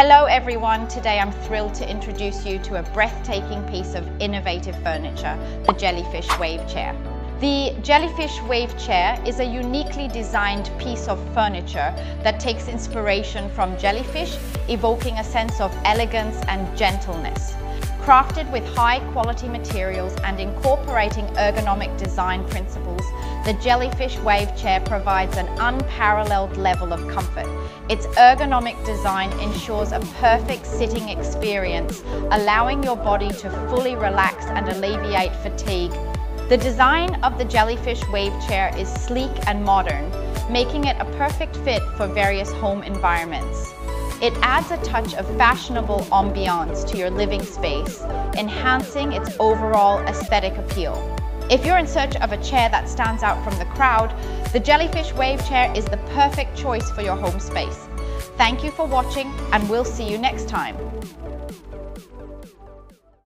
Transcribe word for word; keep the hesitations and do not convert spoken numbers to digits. Hello everyone, today I'm thrilled to introduce you to a breathtaking piece of innovative furniture, the Jellyfish Wave Chair. The Jellyfish Wave Chair is a uniquely designed piece of furniture that takes inspiration from jellyfish, evoking a sense of elegance and gentleness. Crafted with high quality materials and incorporating ergonomic design principles, the Jellyfish Wave Chair provides an unparalleled level of comfort. Its ergonomic design ensures a perfect sitting experience, allowing your body to fully relax and alleviate fatigue. The design of the Jellyfish Wave Chair is sleek and modern, making it a perfect fit for various home environments. It adds a touch of fashionable ambiance to your living space, enhancing its overall aesthetic appeal. If you're in search of a chair that stands out from the crowd, the Jellyfish Wave Chair is the perfect choice for your home space. Thank you for watching, and we'll see you next time.